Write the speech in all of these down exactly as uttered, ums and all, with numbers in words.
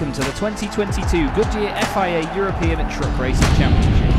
welcome to the twenty twenty-two Goodyear F I A European Truck Racing Championship.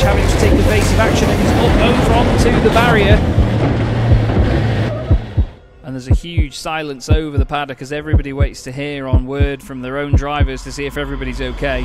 Having to take evasive action and is up over onto the barrier. And there's a huge silence over the paddock as everybody waits to hear on word from their own drivers to see if everybody's okay.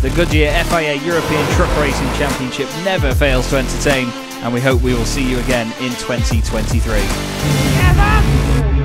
The Goodyear F I A European Truck Racing Championship never fails to entertain, and we hope we will see you again in twenty twenty-three. Never!